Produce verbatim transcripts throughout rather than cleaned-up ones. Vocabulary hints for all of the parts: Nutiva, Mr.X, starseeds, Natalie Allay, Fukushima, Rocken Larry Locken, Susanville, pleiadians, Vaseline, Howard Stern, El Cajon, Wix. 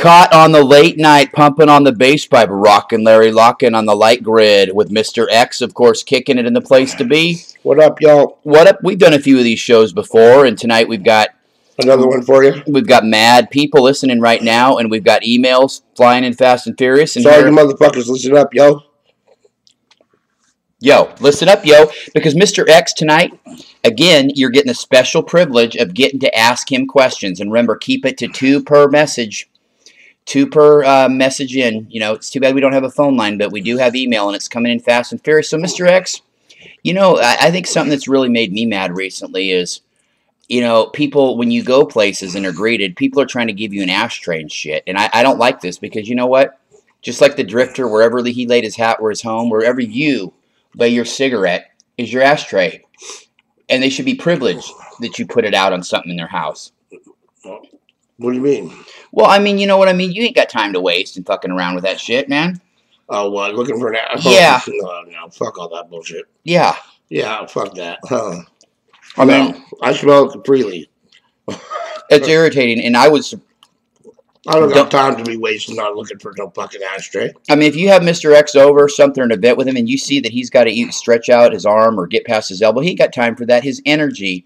Caught on the late night, pumping on the bass pipe, Rocken Larry Locken on the light grid with Mister X, of course, kicking it in the place to be. What up, y'all? What up? We've done a few of these shows before, and tonight we've got another one for you. We've got mad people listening right now, and we've got emails flying in fast and furious. And sorry, you motherfuckers, listen up, yo. Yo, listen up, yo, because Mister X tonight, again, you're getting the special privilege of getting to ask him questions. And remember, keep it to two per message. Two per uh, message in. You know, it's too bad we don't have a phone line, but we do have email, and it's coming in fast and furious. So, Mister X, you know, I, I think something that's really made me mad recently is, you know, people, when you go places and are greeted, people are trying to give you an ashtray and shit. And I, I don't like this because, you know what? Just like the drifter, wherever he laid his hat or his home, wherever you lay your cigarette is your ashtray. And they should be privileged that you put it out on something in their house. What do you mean? Well, I mean, you know what I mean? You ain't got time to waste and fucking around with that shit, man. Oh, what? Looking for an ashtray? Yeah. No, no, fuck all that bullshit. Yeah. Yeah, fuck that. Huh. I mean, no. I smoke freely. It's irritating, and I would... I don't have time to be wasting on looking for no fucking ashtray. I mean, if you have Mister X over something in a bit with him and you see that he's got to eat, stretch out his arm or get past his elbow, he ain't got time for that. His energy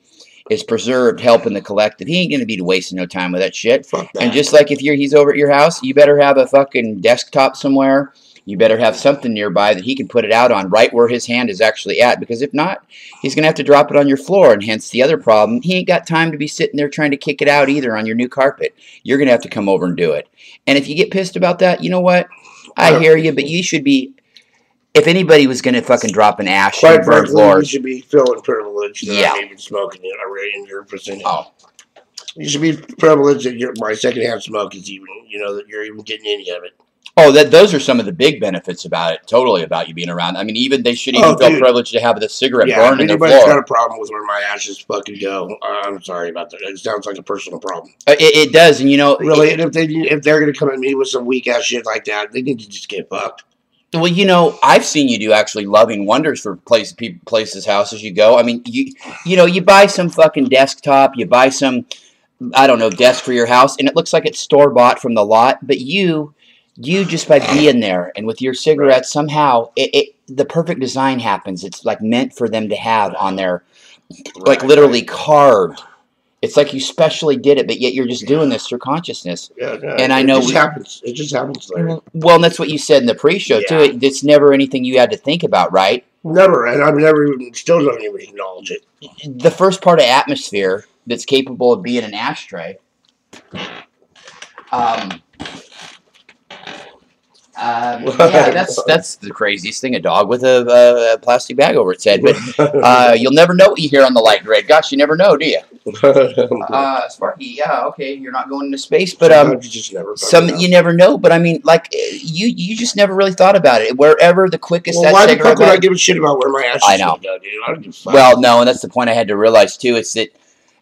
is preserved, helping the collective. He ain't going to be wasting no time with that shit. Fuck that. And just like if you're, he's over at your house, you better have a fucking desktop somewhere. You better have something nearby that he can put it out on right where his hand is actually at. Because if not, he's going to have to drop it on your floor. And hence the other problem, he ain't got time to be sitting there trying to kick it out either on your new carpet. You're going to have to come over and do it. And if you get pissed about that, you know what? I hear you, but you should be... If anybody was going to fucking drop an ash on your front floor... You should be feeling privileged that yeah. I'm even smoking it already in your vicinity. Oh. You should be privileged that your, my secondhand smoke is even... You know, that you're even getting any of it. Oh, that those are some of the big benefits about it. Totally about you being around. I mean, even they should even oh, feel dude. privileged to have the cigarette yeah, burn in their floor. Yeah, anybody's got a problem with where my ashes fucking go. I'm sorry about that. It sounds like a personal problem. Uh, it, it does, and you know, really. It, and if they if they're gonna come at me with some weak ass shit like that, they need to just get fucked. Well, you know, I've seen you do actually loving wonders for place, people, places, houses you go. I mean, you you know, you buy some fucking desktop, you buy some, I don't know, desk for your house, and it looks like it's store bought from the lot, but you. You just by being there and with your cigarette, right. somehow it, it the perfect design happens. It's like meant for them to have on their, right. like literally carved. It's like you specially did it, but yet you're just yeah. doing this through consciousness. Yeah, yeah. And I know it just we, happens. It just happens later. Well, and that's what you said in the pre-show yeah. too. It, it's never anything you had to think about, right? Never, and I've never even still don't even acknowledge it. The first part of atmosphere that's capable of being an ashtray. Um. Um, yeah, that's that's the craziest thing—a dog with a, a plastic bag over its head. But uh, you'll never know what you hear on the light grid. Gosh, you never know, do you? Uh, Sparky, yeah, okay, you're not going into space, but um, you just never some know. you never know. But I mean, like you, you just never really thought about it. Wherever the quickest. Well, that why the fuck would I give a shit about where my ashes I know. Go, dude? I don't give a fuck. Well, no, and that's the point I had to realize too. It's that.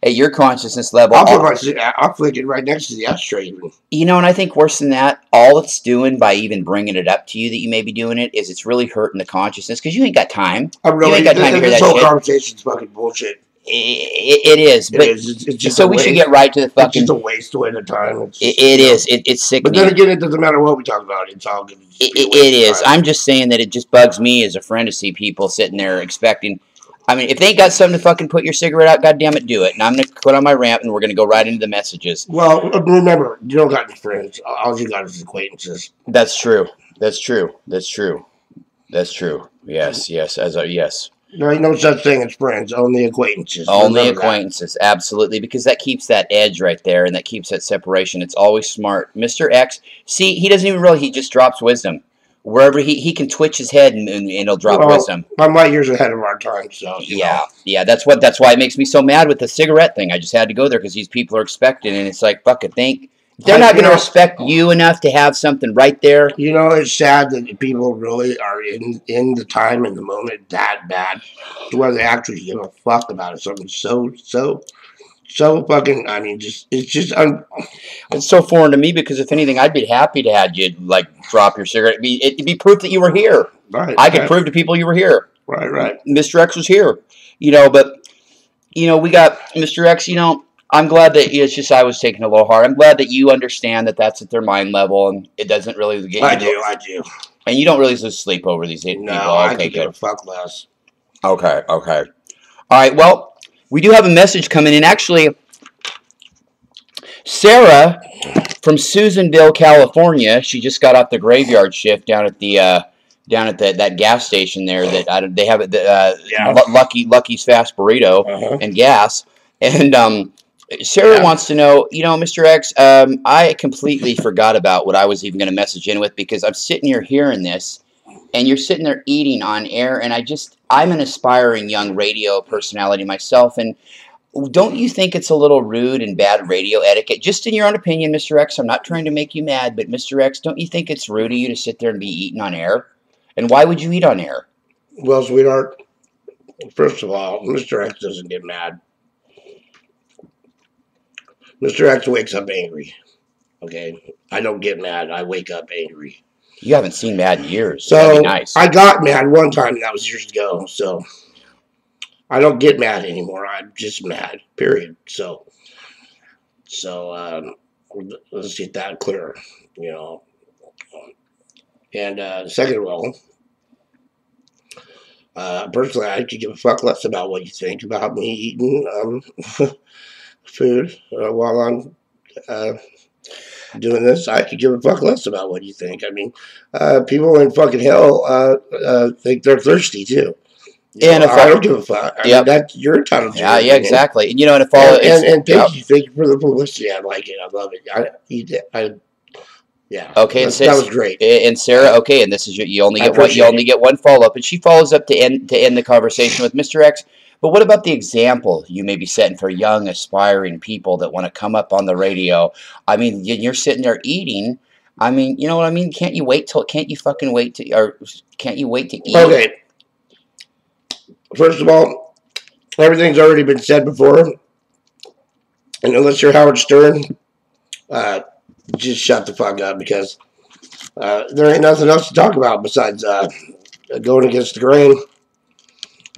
At your consciousness level, I'll, put my, I'll flick it right next to the ashtray. You know, and I think worse than that, all it's doing by even bringing it up to you that you may be doing it is it's really hurting the consciousness because you ain't got time. I really you ain't got time this, to hear this that whole shit. Conversation's fucking bullshit. It, it is, but it is. It's, it's just so we should get right to the fucking. It's just a waste of time. It's, it, it is. It, it's sick. But then again, it doesn't matter what we talk about. It's all good. It, it, it is. I'm just saying that it just bugs me as a friend to see people sitting there expecting. I mean, if they ain't got something to fucking put your cigarette out, goddamn it, do it. And I'm going to put on my rant, and we're going to go right into the messages. Well, remember, you don't got any friends. All you got is acquaintances. That's true. That's true. That's true. That's true. Yes, yes, as a, yes. There ain't no such thing as friends, only acquaintances. Only acquaintances, that. Absolutely, because that keeps that edge right there, and that keeps that separation. It's always smart. Mister X, see, he doesn't even realize he just drops wisdom. Wherever he, he can twitch his head and, and it'll drop well, wisdom. I'm light years ahead of our time, so yeah, know. yeah. That's what that's why it makes me so mad with the cigarette thing. I just had to go there because these people are expecting, and it's like fuck it. Think they're I, not going to respect you enough to have something right there. You know, it's sad that people really are in in the time and the moment that bad to where they actually give a fuck about it. Something so so. So fucking, I mean, just it's just un it's so foreign to me because if anything, I'd be happy to have you like drop your cigarette. It'd be, it'd be proof that you were here. Right. I could right. prove to people you were here. Right. Right. Mister X was here. You know, but you know, we got Mister X. You know, I'm glad that it's just I was taking it a little hard. I'm glad that you understand that that's at their mind level, and it doesn't really get you. I do, I do. And you don't really lose sleep over these eight no, people. No, I could give a fuck less. Okay, okay. All right, well, we do have a message coming in. Actually, Sarah from Susanville, California, she just got off the graveyard shift down at the uh, down at the, that gas station there. That I, they have at the uh, yeah. Lucky Lucky's Fast Burrito uh-huh. and gas. And um, Sarah yeah. wants to know, you know, Mister X, um, I completely forgot about what I was even going to message in with, because I'm sitting here hearing this, and you're sitting there eating on air, and I just, I'm an aspiring young radio personality myself, and don't you think it's a little rude and bad radio etiquette? Just in your own opinion, Mister X, I'm not trying to make you mad, but Mister X, don't you think it's rude of you to sit there and be eating on air? And why would you eat on air? Well, sweetheart, first of all, Mister X doesn't get mad. Mister X wakes up angry, okay? I don't get mad. I wake up angry. You haven't seen mad in years. So that'd be nice. I got mad one time, and that was years ago, so I don't get mad anymore. I'm just mad, period. So, so um, let's get that clear, you know. And uh, second of all, uh, personally, I could give a fuck less about what you think about me eating um, food uh, while I'm uh, doing this. I could give a fuck less about what you think. I mean, uh, people in fucking hell uh, uh, think they're thirsty, too. You and know, if I, I don't give a fuck, I yep. mean, that's your entitled to yeah, yeah, exactly. And you know, and if all and, and, and thank yeah. you, thank you for the publicity. I like it. I love it. I eat it. I, yeah. Okay, that, says, that was great. And Sarah, okay, and this is your, you only get one. You only get one follow up, and she follows up to end to end the conversation with Mister X. But what about the example you may be setting for young aspiring people that want to come up on the radio? I mean, you're sitting there eating. I mean, you know what I mean? Can't you wait till? Can't you fucking wait to? Or can't you wait to eat? Okay. First of all, everything's already been said before, and unless you're Howard Stern, uh, just shut the fuck up, because uh, there ain't nothing else to talk about besides uh, going against the grain.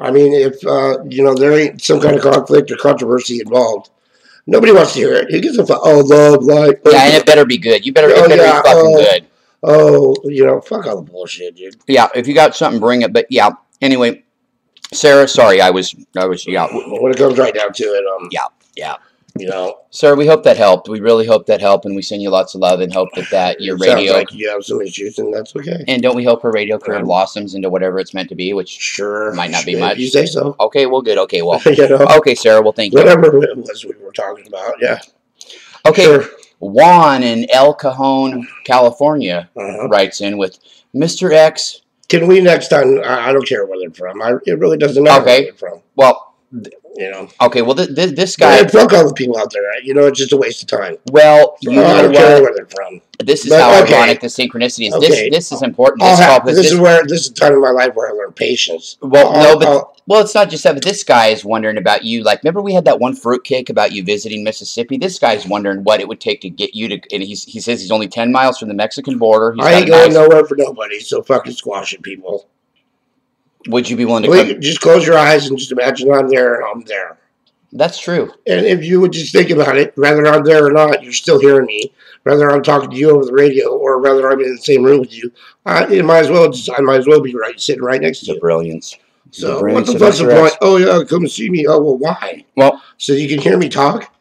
I mean, if uh, you know, there ain't some kind of conflict or controversy involved, nobody wants to hear it. Who gives a fuck? Oh, love, like, yeah, and it better be good. You better, it better yeah, be fucking oh, good. Oh, you know, fuck all the bullshit, dude. Yeah, if you got something, bring it. But yeah, anyway. Sarah, sorry, I was, I was, yeah. When it comes right down to it, um, yeah, yeah, you know, Sarah, we hope that helped. We really hope that helped, and we send you lots of love and hope that that your radio, sounds like you have some issues, and that's okay. And don't we hope her radio career um, blossoms into whatever it's meant to be, which sure might not be much. You say so. Okay, well, good. Okay, well, you know, okay, Sarah, well, thank you. Whatever it was we were talking about, yeah. Okay, sure. Juan in El Cajon, California, uh-huh. writes in with Mister X. Can we next time? I don't care where they're from. I, it really doesn't matter okay. where they're from. Well, you know. Okay. Well, th th this guy. Yeah, fuck all the people out there. You know, it's just a waste of time. Well, you so, know I don't what? care where they're from. This is but, how okay. ironic the synchronicity is. Okay. This this is important. This, have, call, this, this is where this is the time of my life where I learn patience. Well, I'll, no, but I'll, well, it's not just that. But this guy is wondering about you. Like, remember we had that one fruitcake about you visiting Mississippi. This guy's wondering what it would take to get you to. And he's, he says he's only ten miles from the Mexican border. He's I ain't going nice, nowhere for nobody. So fucking squash it, people. Would you be willing to well, come? Just close your eyes and just imagine I'm there and I'm there. That's true. And if you would just think about it, whether I'm there or not, you're still hearing me. Whether I'm talking to you over the radio or whether I'm in the same room with you, I it might as well just, I might as well be right sitting right next to you. The brilliance. So the brilliance what the fuck's the point? Oh yeah, come see me. Oh well, why? Well, so you can hear me talk.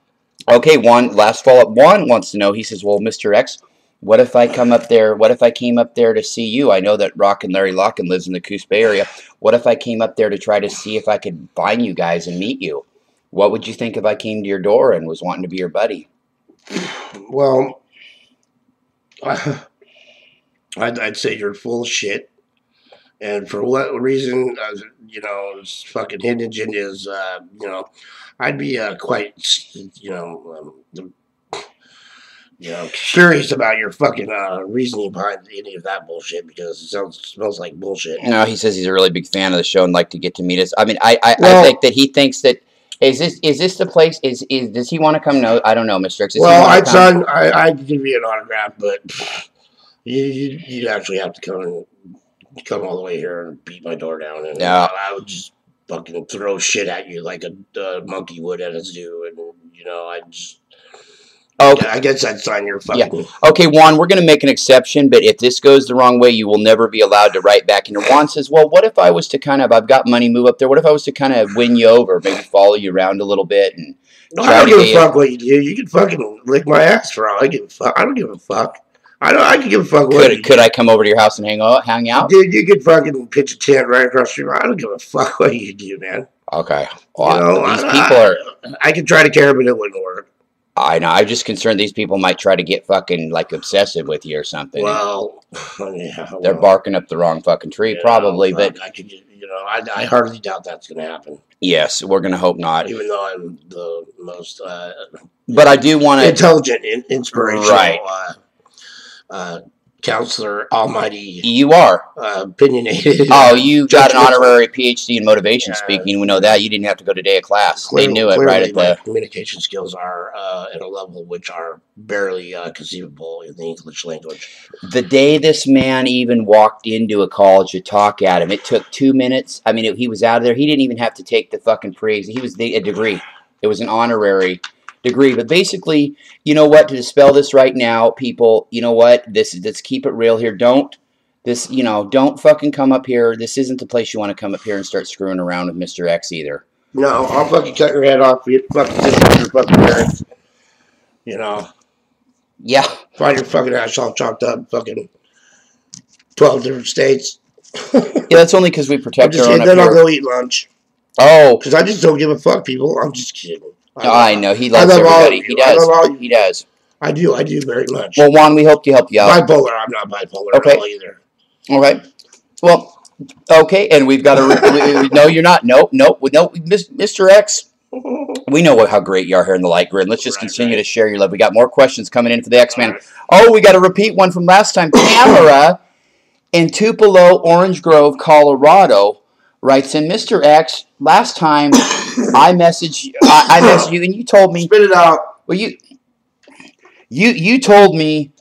Okay, Juan. Last follow up. Juan wants to know. He says, "Well, Mister X, what if I come up there? What if I came up there to see you? I know that Rocken Larry Locken lives in the Coos Bay area. What if I came up there to try to see if I could find you guys and meet you? What would you think if I came to your door and was wanting to be your buddy?" Well, uh, I'd, I'd say you're full of shit. And for what reason, uh, you know, this fucking hidden agenda is, uh, you know, I'd be uh, quite, you know, um, you know, curious about your fucking uh, reasoning behind any of that bullshit, because it sounds smells like bullshit. You know, he says he's a really big fan of the show and like to get to meet us. I mean, I I, well, I think that he thinks that is this is this the place? Is is does he want to come? No, I don't know, Mister X. Does well, I'd sign. I I'd give you an autograph, but you you you'd actually have to come and come all the way here and beat my door down, and yeah. I, I would just fucking throw shit at you like a uh, monkey would at a zoo, and you know, I just... Okay, I guess that's on your fucking... Yeah. Okay, Juan, we're going to make an exception, but if this goes the wrong way, you will never be allowed to write back. And Juan says, well, what if I was to kind of... I've got money, move up there. What if I was to kind of win you over, maybe follow you around a little bit and... No, I don't give a fuck what you do. You can fucking lick my ass for all I give a fuck. I don't give a fuck. I don't. I can give a fuck what. Could, could I come over to your house and hang out? Hang out? Dude, you could fucking pitch a tent right across the street. I don't give a fuck what you do, man. Okay. Well, you know, I, these people I, are. I could try to care, but it wouldn't work. I know. I'm just concerned these people might try to get fucking like obsessive with you or something. Well, yeah, well they're barking up the wrong fucking tree, probably. Know, but I could, you know, I, I hardly doubt that's going to happen. Yes, we're going to hope not. Even though I'm the most. Uh, but I do want to intelligent, in, inspirational. Right. Uh, Uh, counselor, almighty. You are. Uh, opinionated. Oh, you got an honorary P H D in motivation yeah. speaking. We know that. You didn't have to go to day of class. Clearly, they knew it right at the... communication skills are uh, at a level which are barely uh, conceivable in the English language. The day this man even walked into a college to talk at him, it took two minutes. I mean, it, he was out of there. He didn't even have to take the fucking pre-ex. He was the, a degree. It was an honorary... degree, but basically, you know what? To dispel this right now, people, you know what? This let's keep it real here. Don't this, you know, don't fucking come up here. This isn't the place you want to come up here and start screwing around with Mister X either. No, I'll fucking cut your head off. You fucking disrupt your fucking parents. You know. Yeah. Find your fucking ass all chopped up. Fucking twelve different states. Yeah, that's only because we protect our own. Then I'll go eat lunch. Oh, because I just don't give a fuck, people. I'm just kidding. I, oh, I know. He loves love everybody. He does. He does. I do. I do very much. Well, Juan, we hope to help you out. Bipolar. I'm not bipolar okay. at all either. All right. Well, okay. And we've got to... No, you're not. Nope. Nope. No, Mister X, we know how great you are here in the light grid. Let's just right, continue right. to share your love. We got more questions coming in for the X-Man. Right. Oh, we got to repeat one from last time. Tamara in Tupelo, Orange Grove, Colorado, writes in, Mister X, last time I messaged I, I messaged you and you told me spit it out. Well, you you you told me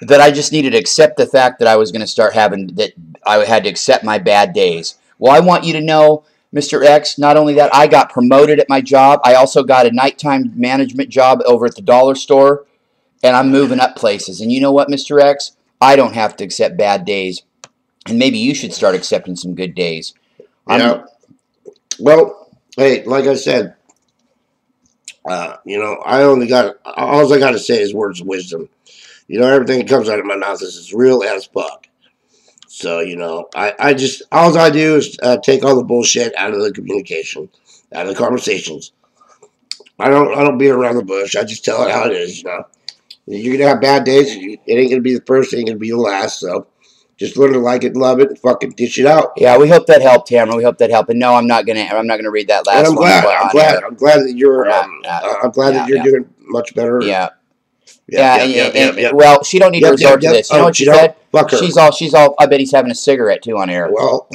that I just needed to accept the fact that I was going to start having that I had to accept my bad days. Well, I want you to know, Mister X, not only that I got promoted at my job, I also got a nighttime management job over at the dollar store, and I'm moving up places. And you know what, Mister X, I don't have to accept bad days, and maybe you should start accepting some good days. You know, well, hey, like I said, uh, you know, I only got, all I got to say is words of wisdom. You know, everything that comes out of my mouth is as real as fuck. So, you know, I, I just, all I do is uh, take all the bullshit out of the communication, out of the conversations. I don't, I don't beat around the bush. I just tell it how it is, you know. You're going to have bad days. It ain't going to be the first, it ain't going to be the last, so. Just learn to like it, love it, and fucking dish it out. Yeah, we hope that helped, Tamara. We hope that helped. And no, I'm not gonna. I'm not gonna read that last. And I'm glad. One, I'm glad. Here. I'm glad that you're. Um, not, uh, I'm glad yeah, that you're yeah. doing much better. Yeah. Yeah. yeah, yeah, yeah, and, yeah, and, yeah. Well, she don't need yep, to resort yep, to this. Yep. You know oh, what she, she said? Fuck her. She's all. She's all. I bet he's having a cigarette too on air. Well,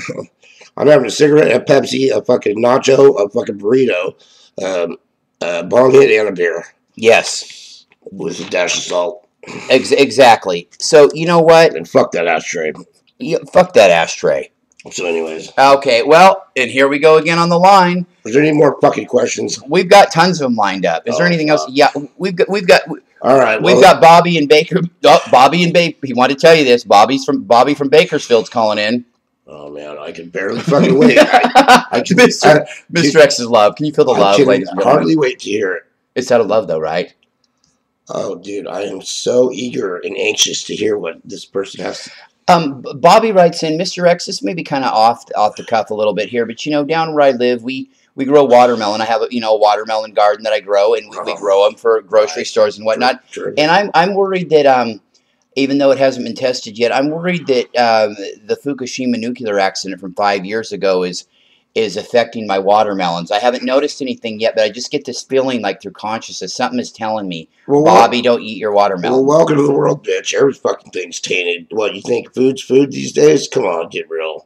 I'm having a cigarette, a Pepsi, a fucking nacho, a fucking burrito, um, a bong hit, and a beer. Yes. With a dash of salt. Ex exactly. So, you know what? And fuck that ashtray. Yeah, fuck that ashtray. So, anyways. Okay, well, and here we go again on the line. Is there any more fucking questions? We've got tons of them lined up. Is oh, there anything fuck. else? Yeah, we've got... We've got we, All right. Well, we've got Bobby and Baker... Oh, Bobby and Baker... He wanted to tell you this. Bobby's from Bobby from Bakersfield's calling in. Oh, man, I can barely fucking wait. I, I can, Mister I, Mister X's love. Can you feel the I love, can ladies and gentlemen? I hardly wait to hear it. It's out of love, though, right? Oh, dude, I am so eager and anxious to hear what this person has to say. Um, Bobby writes in, Mister X, this may be kind of off, off the cuff a little bit here, but, you know, down where I live, we, we grow watermelon. I have, a, you know, a watermelon garden that I grow, and we, oh, we grow them for grocery right. stores and whatnot. True. And I'm, I'm worried that, um, even though it hasn't been tested yet, I'm worried that um, the Fukushima nuclear accident from five years ago is... is affecting my watermelons. I haven't noticed anything yet, but I just get this feeling like through consciousness. Something is telling me, well, Bobby, well, don't eat your watermelon. Well, welcome to the world, bitch. Every fucking thing's tainted. What, you think food's food these days? Come on, get real.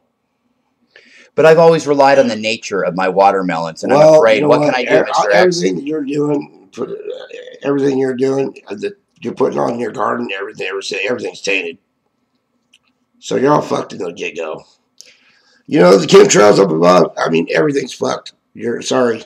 But I've always relied on the nature of my watermelons, and well, I'm afraid. You know what, what can I do, Mister X? Everything that you're doing, everything you're doing, that you're putting on your garden, everything, everything, everything's tainted. So you're all fucked in the get-go. You know, the chemtrails up above, I mean, everything's fucked. You're sorry.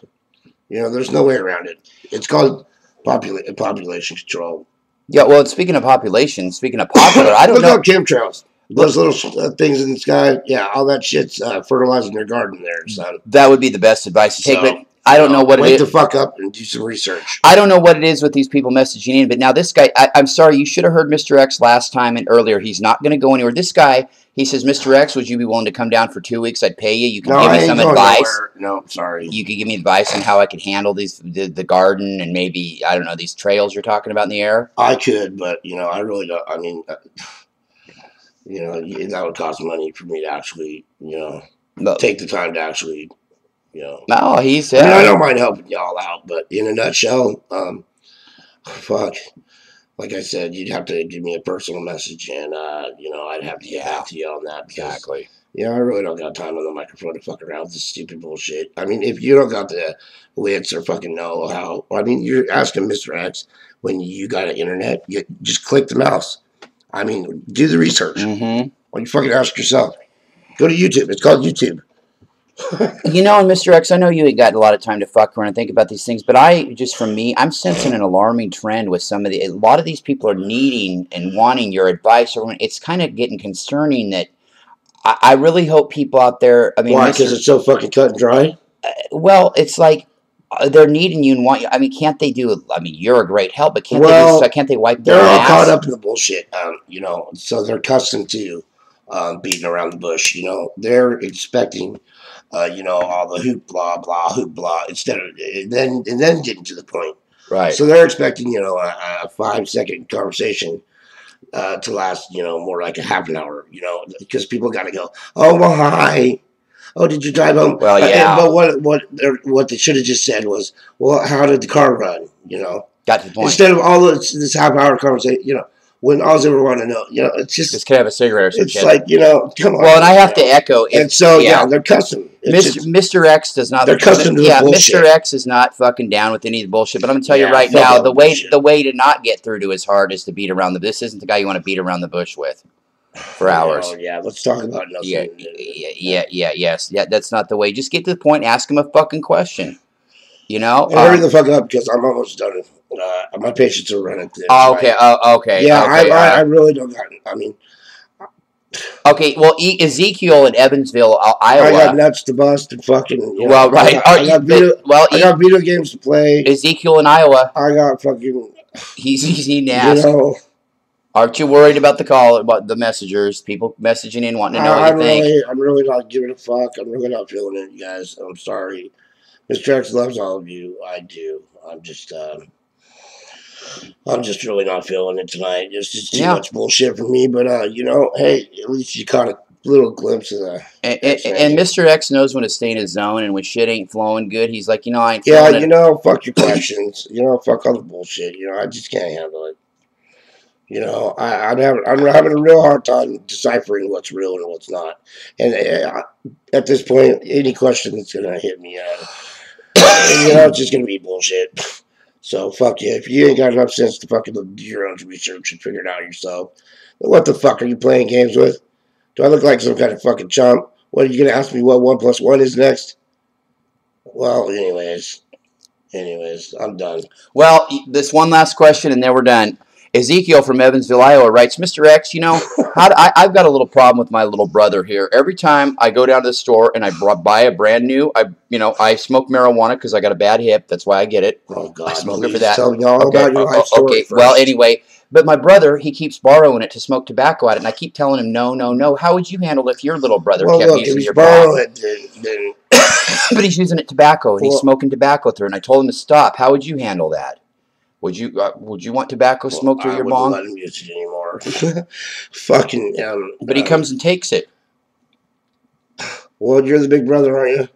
You know, there's no way around it. It's called Popula population control. Yeah, well, speaking of population, speaking of popular, I don't Look know. Look chemtrails. Those little uh, things in the sky, yeah, all that shit's uh, fertilizing your garden there, son. That would be the best advice to take, so, but I don't uh, know what it is. Wake the fuck up and do some research. I don't know what it is with these people messaging in, but now this guy, I, I'm sorry, you should have heard Mister X last time and earlier. He's not going to go anywhere. This guy, he says, Mister X, would you be willing to come down for two weeks? I'd pay you. You can no, give me some advice. No, I'm sorry. You could give me advice on how I could handle these the, the garden and maybe, I don't know, these trails you're talking about in the air? I could, but, you know, I really don't, I mean... Uh, You know, that would cost money for me to actually, you know, no. take the time to actually, you know. No, he said. I mean, I don't mind helping y'all out, but in a nutshell, um, fuck. Like I said, you'd have to give me a personal message, and, uh, you know, I'd have to get back to you on that. Because, exactly. You know, I really don't got time on the microphone to fuck around with this stupid bullshit. I mean, if you don't got the wits or fucking know how, I mean, you're asking Mister X when you got an internet, you just click the mouse. I mean, do the research. Mm-hmm. Well, you fucking ask yourself. Go to YouTube. It's called YouTube. You know, and Mister X, I know you ain't got a lot of time to fuck around and think about these things, but I, just from me, I'm sensing an alarming trend with some of the, a lot of these people are needing and wanting your advice. It's kind of getting concerning that I, I really hope people out there, I mean. Why? Because it's so fucking cut and dry? Uh, well, it's like. They're needing you and want you. I mean, can't they do? I mean, you're a great help, but can't well, they? Do, can't they wipe? They're their all ass? Caught up in the bullshit, um, you know. So they're accustomed to uh, beating around the bush. You know, they're expecting, uh, you know, all the hoopla, blah, hoopla, instead of and then and then getting to the point. Right. So they're expecting, you know, a, a five second conversation uh, to last, you know, more like a half an hour. You know, because people got to go. Oh well, hi. Oh, did you drive home? Well, yeah. Uh, but what what what they should have just said was, well, how did the car run? You know, got to the point. Instead of all this, this half hour conversation, you know, when I was ever want to know, you know, it's just just can I have a cigarette or something. It's like, you know, come on. Well, and I have to echo. And so yeah, they're custom. Mister X does not. They're custom to the bullshit. Yeah, Mister X is not fucking down with any of the bullshit. But I'm gonna tell you right now, the way the way to not get through to his heart is to beat around the. This isn't the guy you want to beat around the bush with. For hours. Oh, yeah, let's talk about nothing. Yeah, yeah, yeah, yeah, yes. Yeah, that's not the way. Just get to the point, ask him a fucking question. You know? And hurry um, the fuck up because I'm almost done. Uh, my patients are running thin. Oh, okay, right? oh, okay. Yeah, okay, I, I, I really don't got it. I mean... Okay, well, e Ezekiel in Evansville, Iowa. I got nuts to bust and fucking... You know, well, right. I got, I got, video, well, I got e video games to play. Ezekiel in Iowa. I got fucking... He's easy now. You know... Aren't you worried about the call, about the messengers, people messaging in, wanting to know I'm anything? Really, I'm really not giving a fuck. I'm really not feeling it, you guys. I'm sorry. Mister X loves all of you. I do. I'm just, um, I'm just really not feeling it tonight. It's just too yeah. much bullshit for me. But, uh, you know, hey, at least you caught a little glimpse of that. And, and, and Mister X knows when to stay in his zone, and when shit ain't flowing good, he's like, you know, I ain't Yeah, you it. know, fuck your questions. You know, fuck all the bullshit. You know, I just can't handle it. You know, I, I'm, having, I'm having a real hard time deciphering what's real and what's not. And uh, at this point, any question that's going to hit me, uh, you know, it's just going to be bullshit. So, fuck you. If you ain't got enough sense to fucking do your own research and figure it out yourself, then what the fuck are you playing games with? Do I look like some kind of fucking chump? What, are you going to ask me what one plus one is next? Well, anyways. Anyways, I'm done. Well, this one last question, and then we're done. Ezekiel from Evansville, Iowa writes, Mister X, you know, how do I, I've got a little problem with my little brother here. Every time I go down to the store and I buy a brand new, I, you know, I smoke marijuana because I got a bad hip. That's why I get it. Oh, God. I smoke it for that. Tell me all okay. about your life story okay. Well, anyway, but my brother, he keeps borrowing it to smoke tobacco at it. And I keep telling him, no, no, no. How would you handle if your little brother well, kept look, using your borrowing it, but he's using it tobacco and well, he's smoking tobacco through it. And I told him to stop. How would you handle that? Would you uh, would you want tobacco well, smoke through I your bong? I wouldn't let him use it anymore. Fucking. Um, but he um, comes and takes it. Well, you're the big brother, aren't you?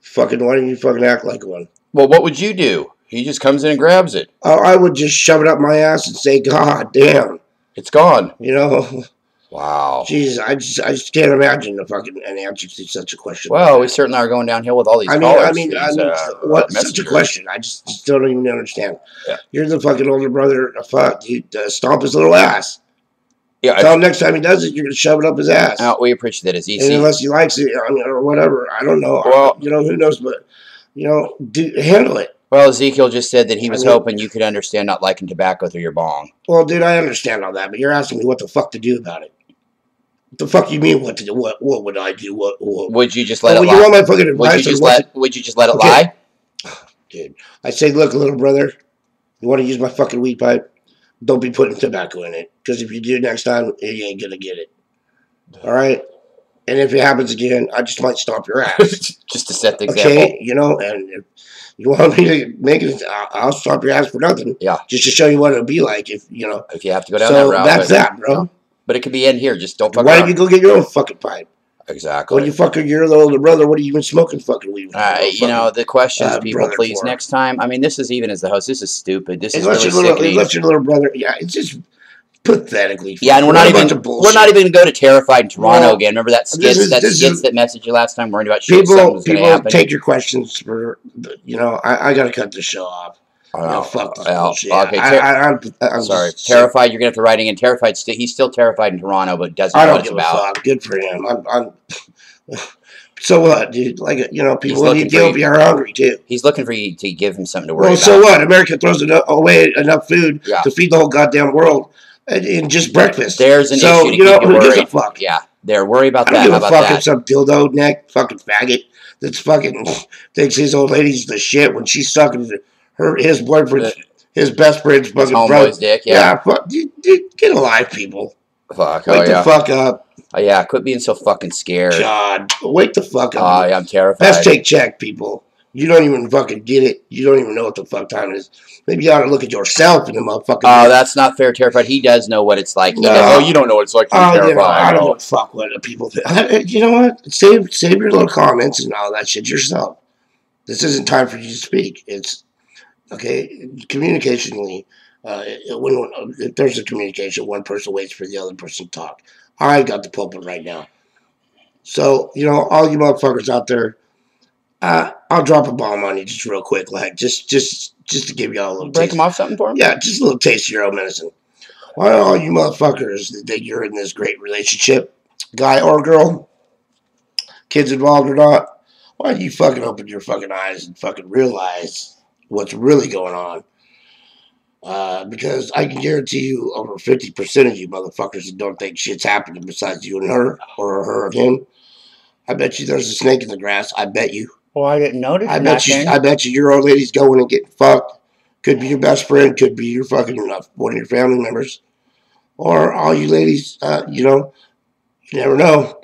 Fucking, why don't you fucking act like one? Well, what would you do? He just comes in and grabs it. Oh, I would just shove it up my ass and say, God damn, it's gone. You know. Wow. Jeez, I just I just can't imagine a fucking an answer to such a question. Well, we certainly are going downhill with all these. I mean, I mean, these, I mean, uh, what such a question? I just still don't even understand. Yeah. You're the fucking older brother. Fuck, dude, uh, stomp his little ass. Yeah. Tell him next time he does it, you're gonna shove it up his ass. Uh, we appreciate that. It's easy. And unless he likes it, I mean, or whatever. I don't know. Well, I, you know, who knows? But you know, do, handle it. Well, Ezekiel just said that he was I mean, hoping you could understand not liking tobacco through your bong. Well, dude, I understand all that, but you're asking me what the fuck to do about it. What the fuck you mean? What to do? What what would I do? What, what would you just let oh, it lie? You want my fucking advice? Would you just let? Would you just let it okay. lie? Dude, I say, look, little brother, you want to use my fucking weed pipe? Don't be putting tobacco in it, because if you do next time, you ain't gonna get it. All right. And if it happens again, I just might stomp your ass. Just to set the example. Okay, you know, and if you want me to make it, I'll stomp your ass for nothing. Yeah. Just to show you what it'll be like if, you know. If you have to go down so that route. So that's that, bro. But it could be in here. Just don't fuck Why around. Don't you go get your own fucking pipe? Exactly. When you fucking, you're the older brother, what are you even smoking fucking weed with? All right, you know, the questions, uh, people, please, for. next time. I mean, this is even as the host. This is stupid. This is really sickening. Unless your little brother, yeah, it's just... pathetically. Yeah, and we're not even we're not even going to go to Terrified Toronto well, again. Remember that skits that skits that messaged you last time, worried about shit. People, people take your questions for the, you know. I, I got to cut the show off. Oh, no, fuck this well, bullshit. Okay, I, I, I'm, I'm sorry. Terrified. You're gonna have to write again. Terrified. St he's still terrified in Toronto, but doesn't know what it's about. I don't give a fuck. Good for him. I'm. I'm So what, dude? Like, you know, people in Ethiopia are hungry too. He's looking for you to give him something to worry well, about. Well, so what? America throws enough, away enough food yeah. to feed the whole goddamn world. And, and just breakfast. There's an so, issue. To you know, keep you who gives a fuck? Yeah, they're worried about that. I don't that. give a fuck that? if some dildo neck fucking faggot that's fucking thinks his old lady's the shit when she's sucking her his boyfriend's his best friend's fucking brother's dick. Yeah, yeah fuck, dude, dude, get alive, people. Fuck, wake oh, the yeah. fuck up. Oh yeah, quit being so fucking scared. God, wake the fuck up. Oh, yeah, I'm terrified. Let's take check, people. You don't even fucking get it. You don't even know what the fuck time it is. Maybe you ought to look at yourself in the motherfucking... Oh, that's not fair, Terrified. He does know what it's like. He no. Does, oh, you don't know what it's like to be oh, terrified. You know, I don't know what fuck what people think. I, you know what? Save, save your little comments and all that shit yourself. This isn't time for you to speak. It's, okay, communicationally, uh, when, if there's a communication, one person waits for the other person to talk. I got the pulpit right now. So, you know, all you motherfuckers out there, Uh, I'll drop a bomb on you just real quick, like just, just, just to give y'all a little break taste. Them off something for him. Yeah, just a little taste of your own medicine. Why all you motherfuckers that think you're in this great relationship, guy or girl, kids involved or not? Why don't you fucking open your fucking eyes and fucking realize what's really going on? Uh, because I can guarantee you, over fifty percent of you motherfuckers that don't think shit's happening besides you and her, or her and him. I bet you there's a snake in the grass. I bet you. Well, I didn't notice I bet you. I bet you your old lady's going and getting fucked. Could be your best friend. Could be your fucking one of your family members, or all you ladies. Uh, you know, you never know.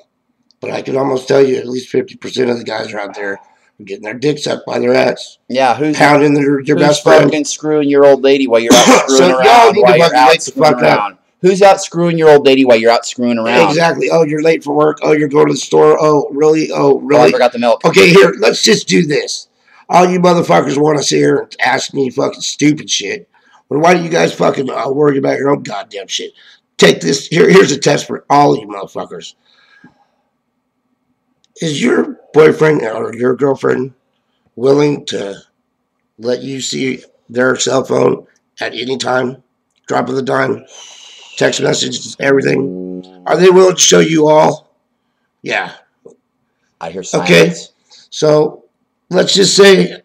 But I can almost tell you, at least fifty percent of the guys are out there getting their dick sucked by their ass. Yeah, who's pounding their, your who's best friend? Fucking screwing your old lady while you're out screwing so around. Y'all need to fucking the fuck around. Out. Who's out screwing your old lady while you're out screwing around? Exactly. Oh, you're late for work. Oh, you're going to the store. Oh, really? Oh, really? Oh, I forgot the milk. Okay, here, let's just do this. All you motherfuckers want to sit here and ask me fucking stupid shit. But why do you guys fucking uh, worry about your own goddamn shit? Take this. Here, here's a test for all you motherfuckers. Is your boyfriend or your girlfriend willing to let you see their cell phone at any time? Drop of the dime? Text messages, everything. Are they willing to show you all? Yeah. I hear silence. Okay. So let's just say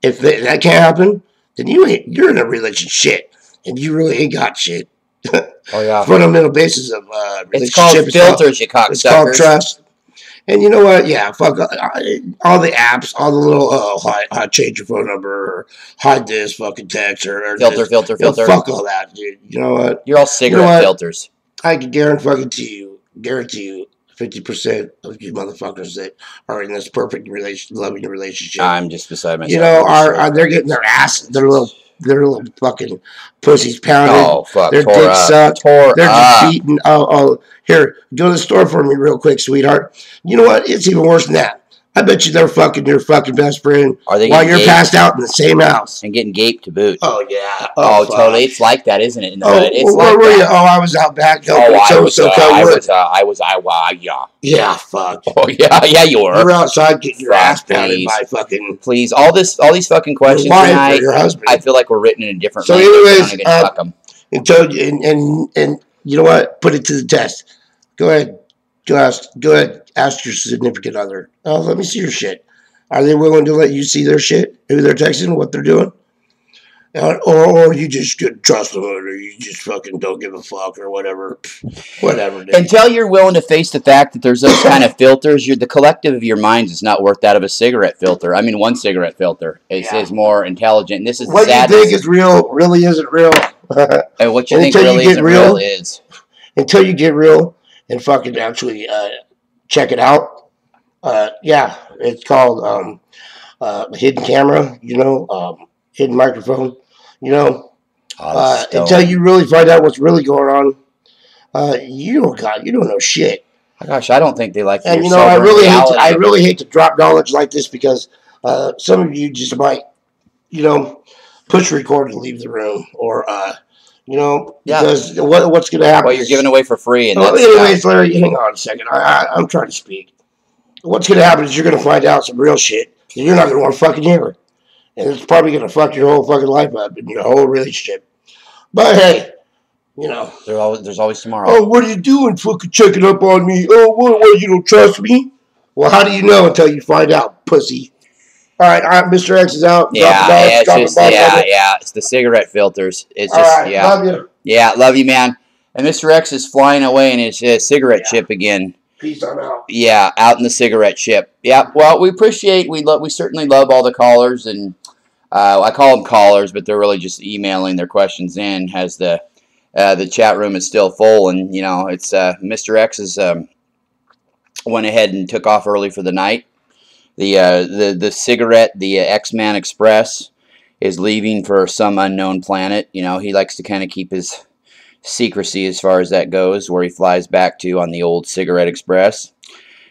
if they, that can't happen, then you ain't, you're in a relationship and you really ain't got shit. Oh yeah. Fundamental basis of uh, relationship. It's called it's filters, called, you cocksuckers. It's called trust. And you know what? Yeah, fuck all the apps, all the little oh, hi, hi, change your phone number, or hide this fucking text, or, or filter, this. filter, filter. You know, fuck all that, dude. You know what? You're all cigarette you know filters. I can guarantee you, guarantee you, fifty percent of you motherfuckers that are in this perfect relation, loving relationship. I'm just beside myself. You know, are, are they're getting their ass, their little, their little fucking pussies pounded. Oh fuck, their dick sucked. They're just beaten. Oh, oh. Here, go to the store for me real quick, sweetheart. You know what? It's even worse than that. I bet you they're fucking your fucking best friend Are they while you're gaped? passed out in the same house. And getting gaped to boot. Oh, yeah. Oh, oh totally. It's like that, isn't it? In the oh, hood. It's well, like where were that. you? Oh, I was out back. Oh, I, so, was, so, uh, so I, was, uh, I was, I was, I yeah. Yeah, fuck. Oh, yeah, yeah, you were. You were outside getting your ass pounded by fucking... Please, all this, all these fucking questions tonight, your husband. I feel like we're written in a different so language. So anyways, uh, fuck 'em. Until, and, and, and you know what? Put it to the test. Go ahead. Go ask, go ahead. Ask your significant other. Oh, let me see your shit. Are they willing to let you see their shit, who they're texting, what they're doing? Or, or you just trust them, or you just fucking don't give a fuck, or whatever. Whatever. Dude. Until you're willing to face the fact that there's those kind of filters, you're, the collective of your minds is not worth that of a cigarette filter. I mean, one cigarette filter is, yeah. is more intelligent. And this is what you think is real really isn't real. And what you think really isn't real is. Until you get real and fucking actually uh, check it out. Uh, yeah, it's called um, uh, hidden camera, you know, um, hidden microphone. You know, uh, until you really find out what's really going on, uh, you don't got, you don't know shit. Gosh, I don't think they like. And you know, I really hate to, I really hate to drop knowledge like this because uh, some of you just might, you know, push record and leave the room, or uh, you know, yeah. because what, what's going to happen? Well, you're giving away for free. And well, that's anyways, not... Larry, hang on a second. I, I, I'm trying to speak. What's going to happen is you're going to find out some real shit, and you're not going to want to fucking hear it. And it's probably going to fuck your whole fucking life up and your whole relationship. But hey, you know. There's always, there's always tomorrow. Oh, what are you doing? Fucking checking up on me. Oh, what, what, you don't trust me? Well, how do you know until you find out, pussy? All right, all right, Mister X is out. Yeah, dogs, yeah, it's just, yeah, yeah. It's the cigarette filters. It's all just, right, yeah. Love you. Yeah, love you, man. And Mister X is flying away in his uh, cigarette yeah. ship again. Peace on out. Yeah, out in the cigarette ship. Yeah, well, we appreciate, we love, we certainly love all the callers, and uh, I call them callers, but they're really just emailing their questions in. As the uh, the chat room is still full, and you know, it's uh, Mister X is um, went ahead and took off early for the night. The uh, the the cigarette, the uh, X-Man Express, is leaving for some unknown planet. You know, he likes to kind of keep his secrecy as far as that goes, where he flies back to on the old Cigarette Express.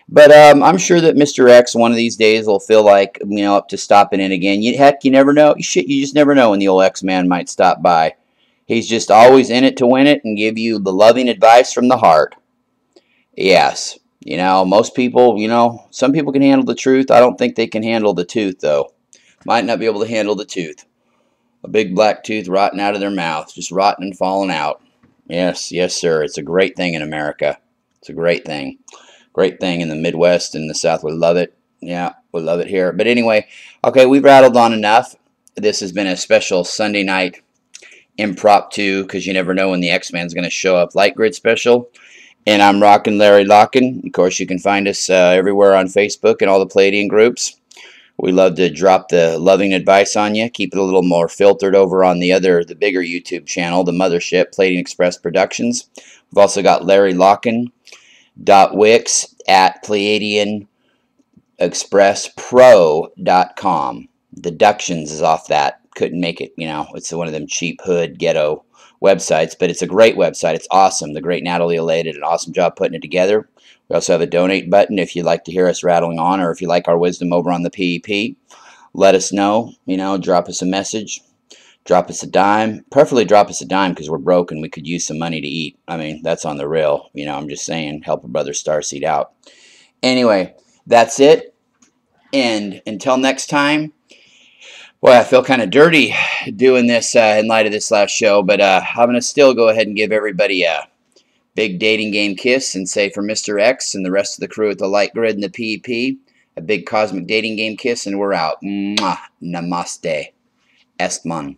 But um, I'm sure that Mister X one of these days will feel like, you know, up to stopping in again. You, heck, you never know. Shit, you just never know when the old X-Man might stop by. He's just always in it to win it and give you the loving advice from the heart. Yes. You know, most people, you know, some people can handle the truth. I don't think they can handle the tooth, though. Might not be able to handle the tooth. A big black tooth rotting out of their mouth, just rotting and falling out. Yes, yes, sir. It's a great thing in America. It's a great thing. Great thing in the Midwest and the South. We love it. Yeah, we love it here. But anyway, okay, we've rattled on enough. This has been a special Sunday night impromptu, because you never know when the X-Man's going to show up. Light Grid special. And I'm Rocken Larry Locken. Of course, you can find us uh, everywhere on Facebook and all the Pleiadian groups. We love to drop the loving advice on you. Keep it a little more filtered over on the other, the bigger YouTube channel, the Mothership, Pleiadian Express Productions. We've also got Larry Locken dot Wix at Pleiadian Express Pro dot com. Deductions is off that. Couldn't make it, you know. It's one of them cheap hood ghetto websites, but it's a great website. It's awesome. The great Natalie Allay did an awesome job putting it together. We also have a donate button if you'd like to hear us rattling on, or if you like our wisdom over on the P E P. Let us know. You know, drop us a message. Drop us a dime. Preferably drop us a dime, because we're broke and we could use some money to eat. I mean, that's on the real. You know, I'm just saying, help a brother starseed out. Anyway, that's it. And until next time, boy, I feel kind of dirty doing this uh, in light of this last show, but uh, I'm going to still go ahead and give everybody a big dating game kiss and say, for Mister X and the rest of the crew at the Light Grid and the P E P, a big cosmic dating game kiss, and we're out. Mwah. Namaste. Est mon.